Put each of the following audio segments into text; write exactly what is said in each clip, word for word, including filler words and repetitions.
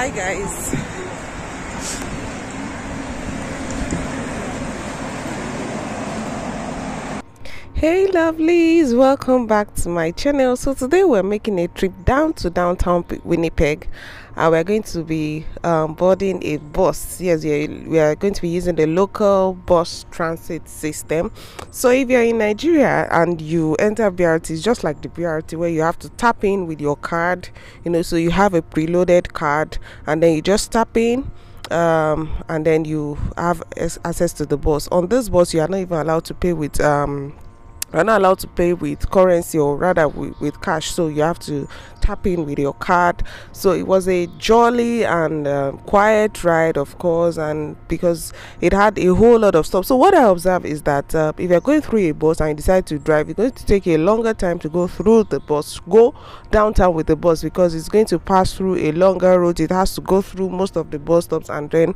Hi guys. Hey lovelies, welcome back to my channel. So today we're making a trip down to downtown Winnipeg, and we're going to be um, boarding a bus. Yes, we are going to be using the local bus transit system. So if you're in Nigeria and you enter B R T, it's just like the B R T where you have to tap in with your card, you know, so you have a preloaded card and then you just tap in. Um, and then you have access to the bus. On this bus, you are not even allowed to pay with um, you are not allowed to pay with currency, or rather with, with cash. So you have to tap in with your card. So it was a jolly and uh, quiet ride, of course, and because it had a whole lot of stops. So what I observe is that uh, if you're going through a bus and you decide to drive, you're going to take a longer time to go through the bus, go downtown with the bus, because it's going to pass through a longer road. It has to go through most of the bus stops, and then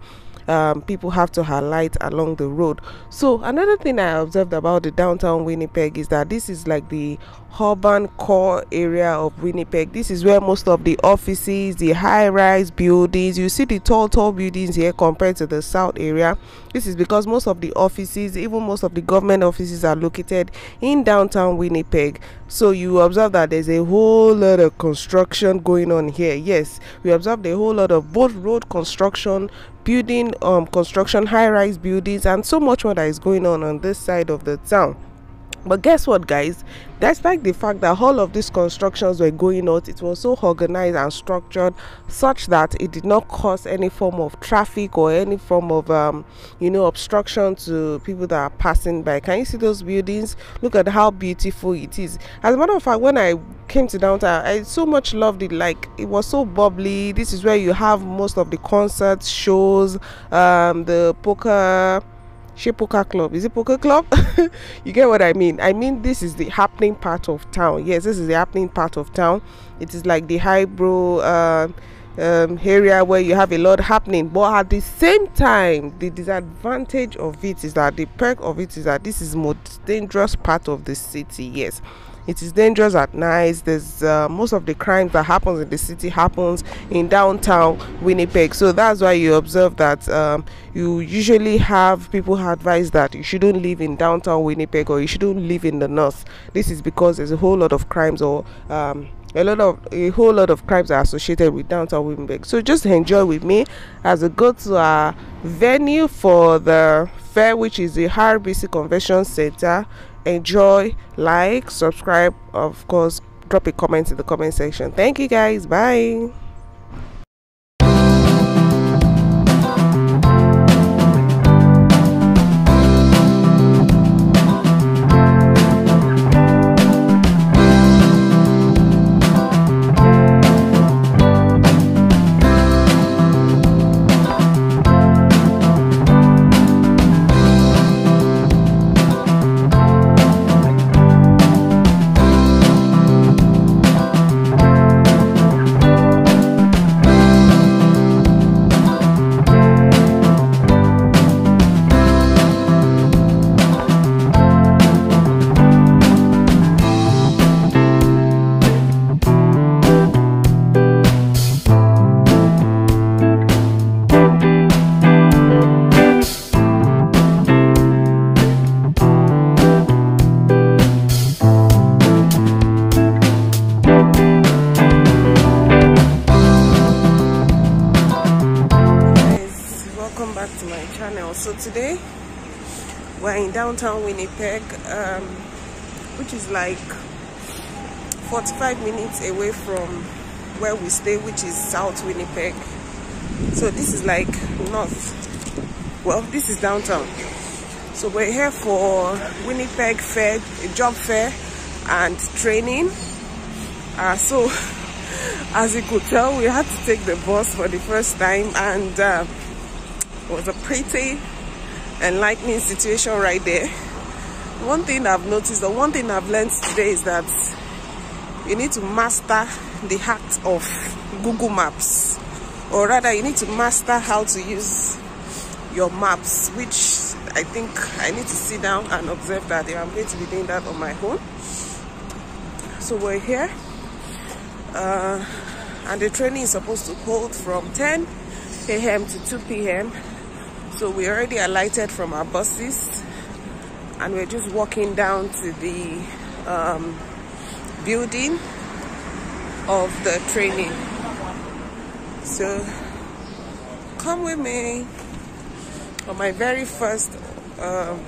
Um, people have to highlight along the road. So another thing I observed about the downtown Winnipeg is that this is like the urban core area of Winnipeg. This is where most of the offices, the high-rise buildings, you see the tall tall buildings here compared to the south area. This is because most of the offices, even most of the government offices, are located in downtown Winnipeg. So you observe that there's a whole lot of construction going on here. Yes, we observed a whole lot of both road construction, building um construction, high-rise buildings, and so much more that is going on on this side of the town. But guess what guys, despite the fact that all of these constructions were going on, it was so organized and structured such that it did not cause any form of traffic or any form of um you know obstruction to people that are passing by. Can you see those buildings? Look at how beautiful it is. As a matter of fact, when I came to downtown, I so much loved it. Like, it was so bubbly. This is where you have most of the concerts, shows, um the poker Poker club, is it poker club? You get what I mean. I mean, this is the happening part of town. Yes, this is the happening part of town. It is like the highbrow uh, um, area where you have a lot happening. But at the same time, the disadvantage of it is that the perk of it is that this is most dangerous part of the city. Yes, it is dangerous at night. There's uh, most of the crimes that happens in the city happens in downtown Winnipeg. So that's why you observe that um, you usually have people who advise that you shouldn't live in downtown Winnipeg, or you shouldn't live in the north. This is because there's a whole lot of crimes, or um, a lot of a whole lot of crimes are associated with downtown Winnipeg. So just enjoy with me as we go to our venue for the fair, which is the R B C Convention Center. Enjoy, like, subscribe, of course, drop a comment in the comment section. Thank you guys, bye. So today we're in downtown Winnipeg, um, which is like forty-five minutes away from where we stay, which is South Winnipeg. So this is like north. Well, this is downtown. So we're here for Winnipeg Fair, job fair and training. Uh, so as you could tell, we had to take the bus for the first time, and uh, it was a pretty enlightening situation right there. One thing I've noticed, or one thing I've learned today, is that you need to master the art of Google Maps, or rather you need to master how to use your maps, which I think I need to sit down and observe that I'm going to be doing that on my own. So we're here. Uh, and the training is supposed to hold from ten a m to two p m So we already alighted from our buses and we're just walking down to the um, building of the training. So come with me on my very first um,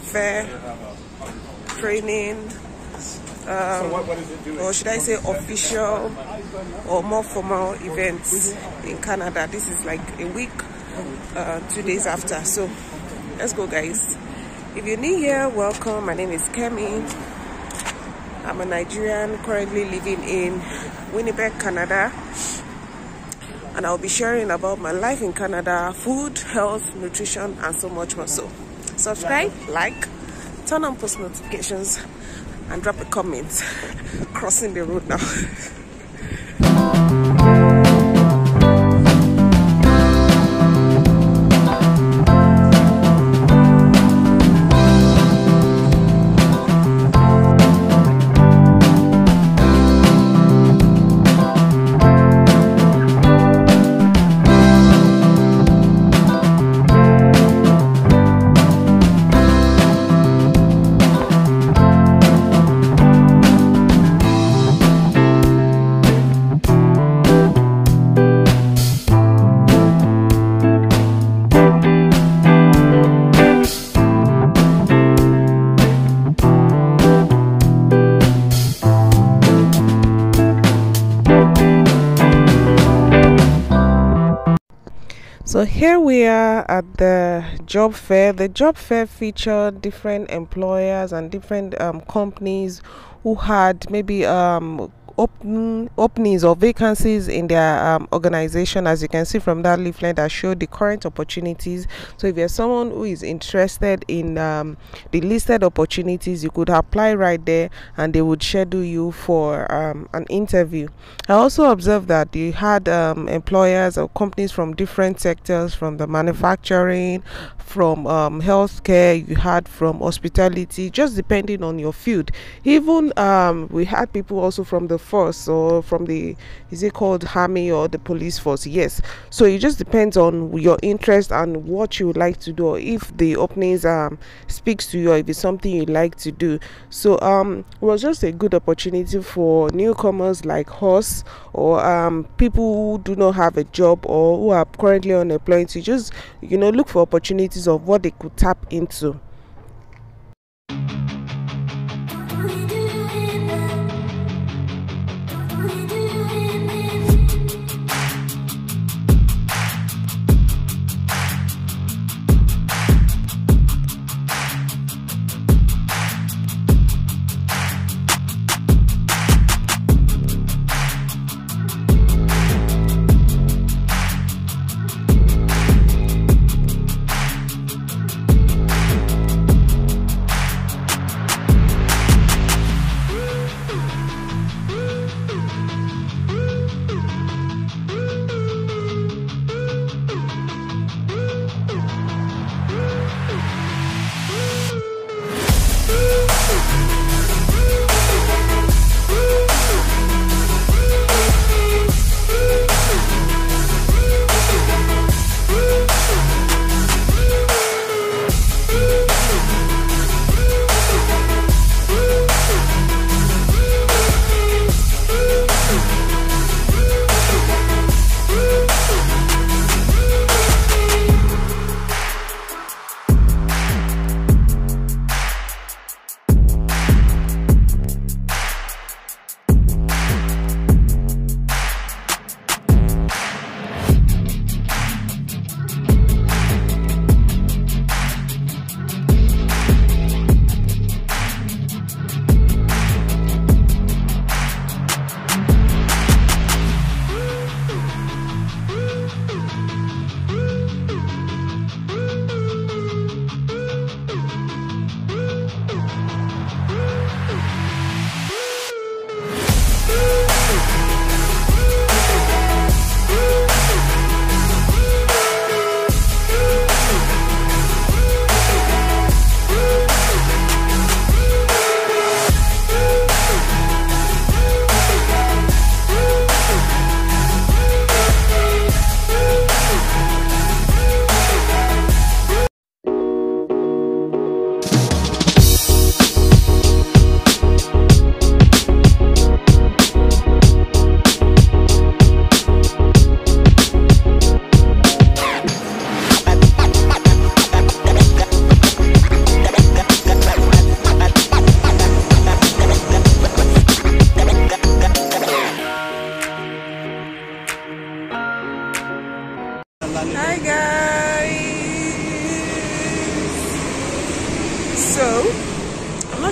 fair training, um, or should I say official or more formal events in Canada. This is like a week, uh, two days after. So let's go, guys. If you're new here, welcome. My name is Kemi. I'm a Nigerian currently living in Winnipeg, Canada. And I'll be sharing about my life in Canada, food, health, nutrition, and so much more. So subscribe, like, turn on post notifications, and drop a comment. Crossing the road now. So here we are at the job fair. The job fair featured different employers and different um, companies who had maybe um, open, openings or vacancies in their um, organization, as you can see from that leaflet that showed the current opportunities. So if you're someone who is interested in um, the listed opportunities, you could apply right there and they would schedule you for um, an interview. I also observed that you had um, employers or companies from different sectors, from the manufacturing, from um, healthcare, you had from hospitality, just depending on your field. Even um, we had people also from the force, or from the, is it called army or the police force? Yes. So it just depends on your interest and what you would like to do, or if the openings um speaks to you, or if it's something you like to do. So um it was just a good opportunity for newcomers like us, or um people who do not have a job or who are currently unemployed, to just, you know, look for opportunities of what they could tap into.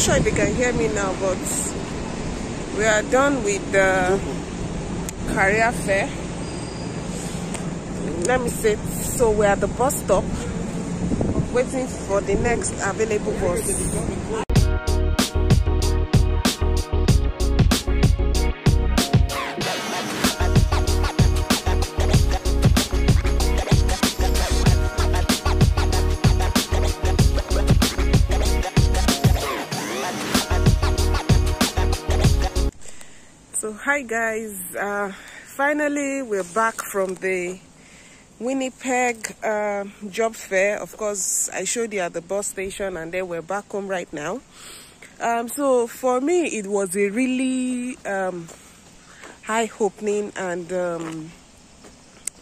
sure if you can hear me now, but we are done with the career fair. Let me sit. So we are at the bus stop, waiting for the next available bus. Hi guys, uh, finally we're back from the Winnipeg uh, job fair. Of course, I showed you at the bus station, and then we're back home right now. Um, so for me, it was a really um, eye-opening and um,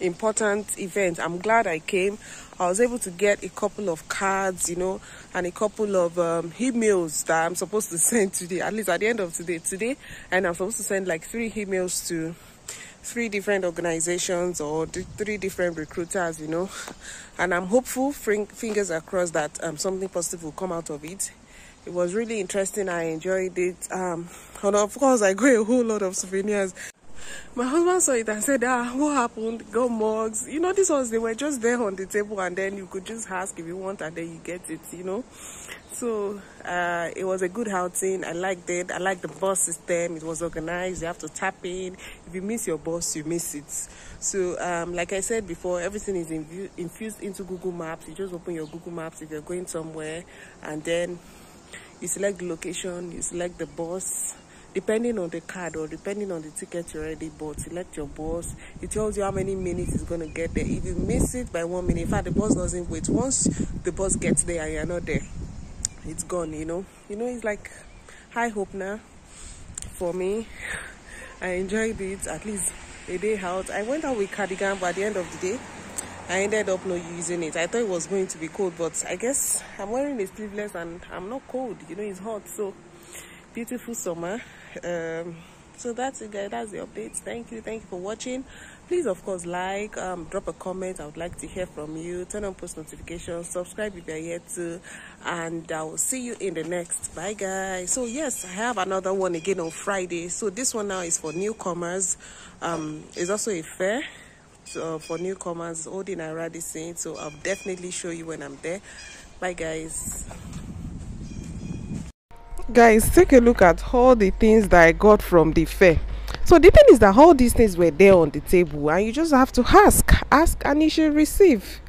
important event. I'm glad I came. I was able to get a couple of cards, you know, and a couple of um, emails that I'm supposed to send today, at least at the end of today, today. And I'm supposed to send like three emails to three different organizations or three different recruiters, you know. And I'm hopeful, fingers are crossed, that um, something positive will come out of it. It was really interesting. I enjoyed it. Um, and of course, I got a whole lot of souvenirs. My husband saw it and said, ah, what happened? Got mugs. You know, these ones, they were just there on the table, and then you could just ask if you want, and then you get it, you know. So uh, it was a good outing. I liked it. I liked the bus system. It was organized. You have to tap in. If you miss your bus, you miss it. So um, like I said before, everything is inv infused into Google Maps. You just open your Google Maps if you're going somewhere, and then you select the location, you select the bus. Depending on the card or depending on the ticket you already bought, select your bus. It tells you how many minutes it's going to get there. If you miss it by one minute, in fact, the bus doesn't wait. Once the bus gets there and you're not there, it's gone, you know. You know, it's like high hope now for me. I enjoyed it, at least a day out. I went out with cardigan, but at the end of the day, I ended up not using it. I thought it was going to be cold, but I guess I'm wearing a sleeveless and I'm not cold. You know, it's hot, so... beautiful summer. Um so that's it guys, that's the updates. Thank you, thank you for watching. Please of course like, um drop a comment. I would like to hear from you. Turn on post notifications, subscribe if you're yet to, and I will see you in the next. Bye guys. So yes, I have another one again on Friday. So this one now is for newcomers. Um it's also a fair so for newcomers holding at R B C, so I'll definitely show you when I'm there. Bye guys. Guys, take a look at all the things that I got from the fair. So the thing is that all these things were there on the table, and you just have to ask ask and you should receive.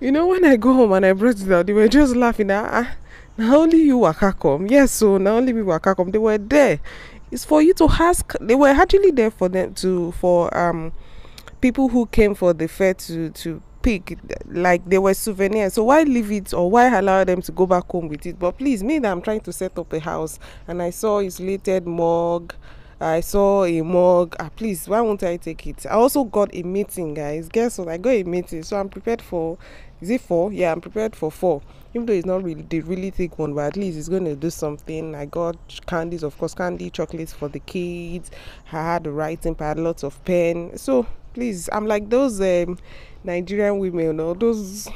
You know, when I go home and I brought it out, they were just laughing at, ah, not only you waka come. Yes, so not only me waka come, they were there. It's for you to ask. They were actually there for them to for um people who came for the fair to to pick, like they were souvenirs. So why leave it, or why allow them to go back home with it? But please, me that I'm trying to set up a house, and I saw insulated mug, I saw a mug, ah, please, why won't I take it? I also got a meeting, guys. Guess what? I got a meeting, so I'm prepared for, is it four? Yeah, I'm prepared for four, even though it's not really the really thick one, but at least it's going to do something. I got candies, of course, candy, chocolates for the kids. I had a writing pad, lots of pen. So please, I'm like those um Nigerian women, you know, those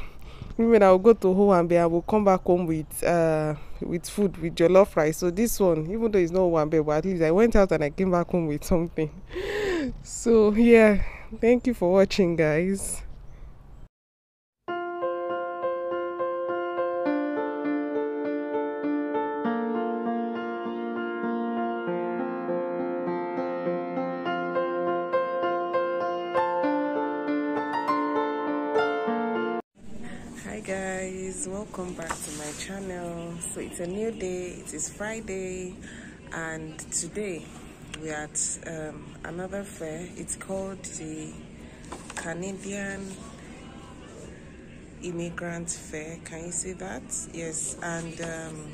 women that will go to Huambe and will come back home with uh with food, with jollof rice. So this one, even though it's not Huambe, but at least I went out and I came back home with something. So yeah, thank you for watching guys. Welcome back to my channel. So it's a new day, it is Friday, and today we are at um, another fair. It's called the Canadian Immigrant Fair. Can you see that? Yes. And um,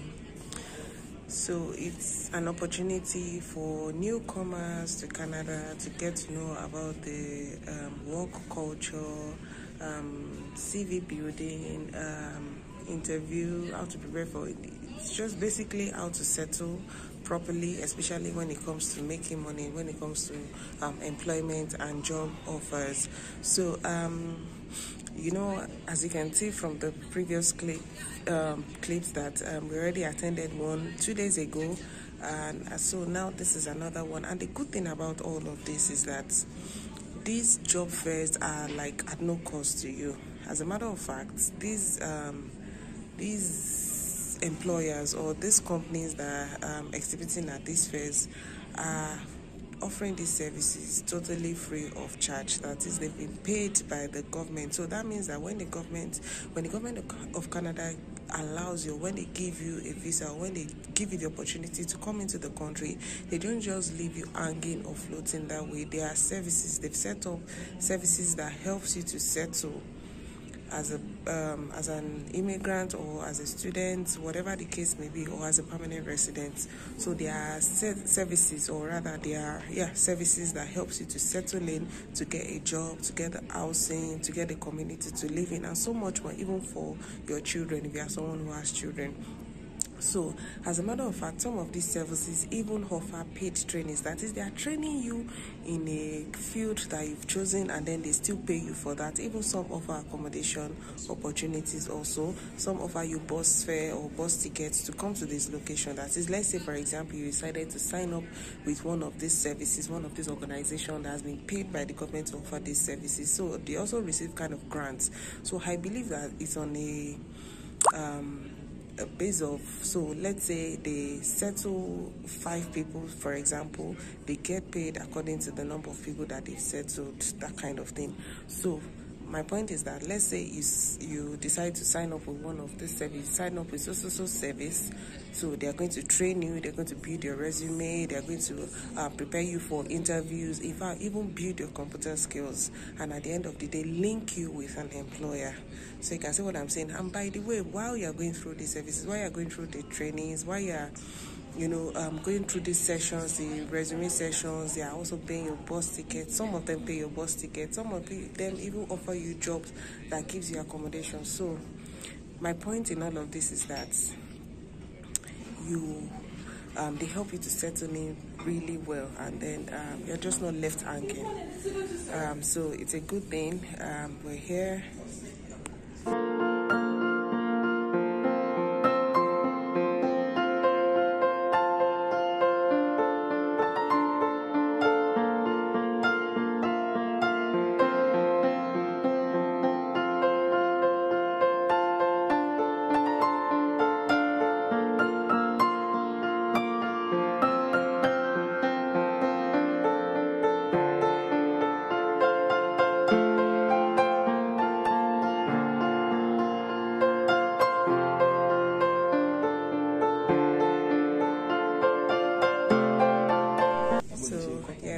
so it's an opportunity for newcomers to Canada to get to know about the um, work culture, um, C V building, um, interview, how to prepare for it. It's just basically how to settle properly, especially when it comes to making money, when it comes to um, employment and job offers. So um you know, as you can see from the previous clip, um, clips that um, we already attended one two days ago, and so now this is another one. And the good thing about all of this is that these job fairs are like at no cost to you. As a matter of fact, these um, these employers or these companies that are um, exhibiting at these fairs are offering these services totally free of charge. That is, they've been paid by the government. So that means that when the government, when the government of Canada allows you, when they give you a visa, when they give you the opportunity to come into the country, they don't just leave you hanging or floating that way. There are services. They've set up services that helps you to settle as a um, as an immigrant or as a student, whatever the case may be, or as a permanent resident. So there are services, or rather there are yeah services that helps you to settle in, to get a job, to get a housing, to get a community to live in, and so much more, even for your children if you are someone who has children. So, as a matter of fact, some of these services even offer paid trainings. That is, they are training you in a field that you've chosen, and then they still pay you for that. Even some offer accommodation opportunities also. Some offer you bus fare or bus tickets to come to this location. That is, let's say, for example, you decided to sign up with one of these services, one of these organizations that has been paid by the government to offer these services. So, they also receive kind of grants. So, I believe that it's on a... Um, a base of, so let's say they settle five people, for example, they get paid according to the number of people that they've settled, that kind of thing. So my point is that, let's say you you decide to sign up with one of the service, sign up with so so so service. So they are going to train you, they're going to build your resume, they're going to uh, prepare you for interviews, in fact, even build your computer skills. And at the end of the day, link you with an employer. So you can see what I'm saying. And by the way, while you're going through the services, while you're going through the trainings, while you're you know, um, going through these sessions, the resume sessions, they are also paying your bus ticket. Some of them pay your bus ticket. Some of them even offer you jobs that gives you accommodation. So my point in all of this is that you, um, they help you to settle in really well, and then um, you're just not left hanging. Um, so it's a good thing. Um, we're here.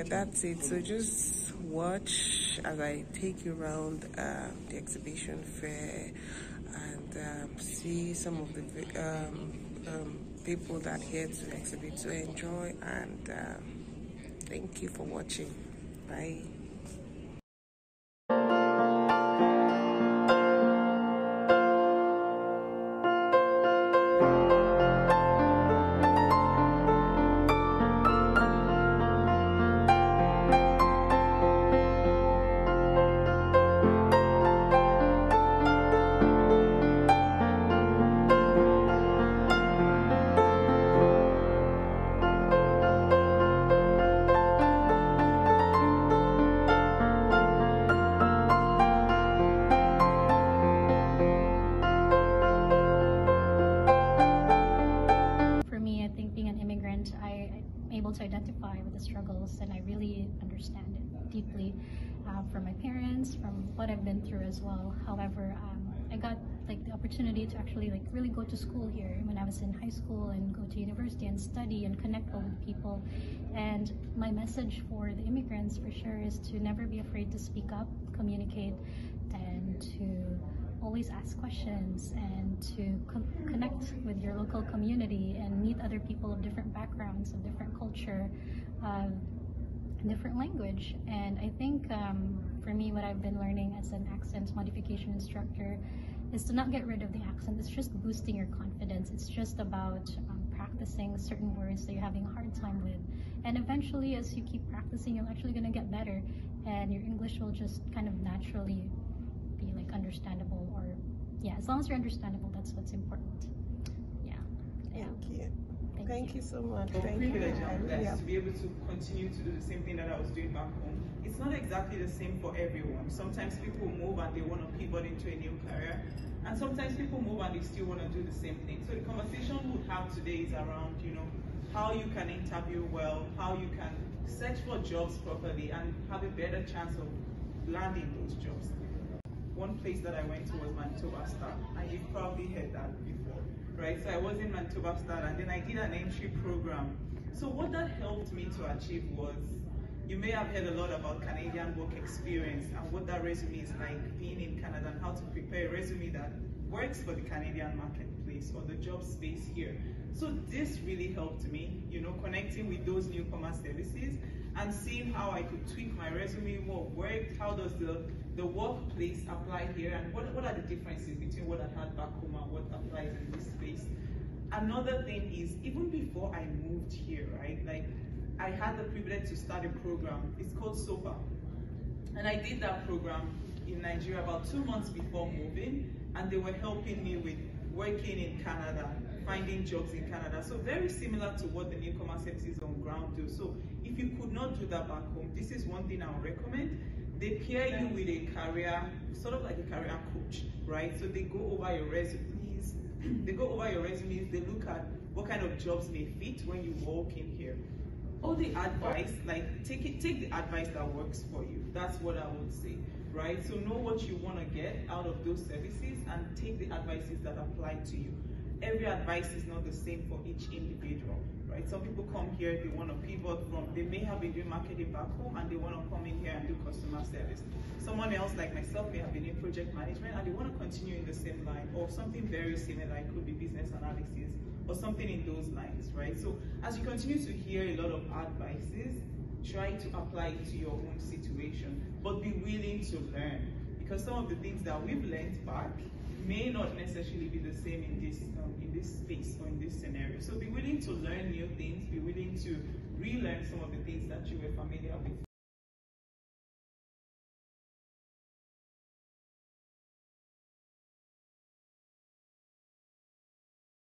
That's it. So just watch as I take you around um, the exhibition fair, and um, see some of the um, um, people that are here to exhibit, to enjoy, and um, thank you for watching. Bye. To identify with the struggles, and I really understand it deeply uh, from my parents, from what I've been through as well. However, um, I got like the opportunity to actually like really go to school here when I was in high school, and go to university and study and connect well with people. And my message for the immigrants for sure is to never be afraid to speak up, communicate, and to always ask questions, and to co connect with your local community and meet other people of different backgrounds, of different culture, uh, different language. And I think um, for me, what I've been learning as an accent modification instructor is to not get rid of the accent. It's just boosting your confidence. It's just about um, practicing certain words that you're having a hard time with. And eventually, as you keep practicing, you're actually going to get better, and your English will just kind of naturally be like understandable, or yeah, as long as you're understandable, that's what's important. Yeah. Thank yeah. you. Thank, Thank you. you so much. Well, Thank privilege you. I'm blessed yeah. to be able to continue to do the same thing that I was doing back home. It's not exactly the same for everyone. Sometimes people move and they want to pivot into a new career, and sometimes people move and they still want to do the same thing. So the conversation we have today is around, you know, how you can interview well, how you can search for jobs properly, and have a better chance of landing those jobs. One place that I went to was Manitoba Start, and you've probably heard that before, right? So I was in Manitoba Start, and then I did an entry program. So what that helped me to achieve was, you may have heard a lot about Canadian work experience and what that resume is like being in Canada, and how to prepare a resume that works for the Canadian marketplace or the job space here. So this really helped me, you know, connecting with those newcomer services and seeing how I could tweak my resume, what worked, how does the, the workplace apply here, and what, what are the differences between what I had back home and what applies in this space. Another thing is, even before I moved here, right, like I had the privilege to start a program, it's called SOFA. And I did that program in Nigeria about two months before moving, and they were helping me with working in Canada, finding jobs in Canada. So very similar to what the newcomer services on ground do. So if you could not do that back home, this is one thing I would recommend. They pair you with a career, sort of like a career coach, right? So they go over your resumes, they go over your resumes, they look at what kind of jobs may fit when you walk in here. All the advice, like take it, take the advice that works for you. That's what I would say, right? So know what you want to get out of those services and take the advices that apply to you. Every advice is not the same for each individual, right? Some people come here, they want to pivot from, they may have been doing marketing back home and they want to come in here and do customer service. Someone else like myself may have been in project management and they want to continue in the same line, or something very similar. It could be business analysis or something in those lines, right? So as you continue to hear a lot of advices, try to apply it to your own situation, but be willing to learn, because some of the things that we've learned back may not necessarily be the same in this um, in this space or in this scenario. So be willing to learn new things, be willing to relearn some of the things that you were familiar with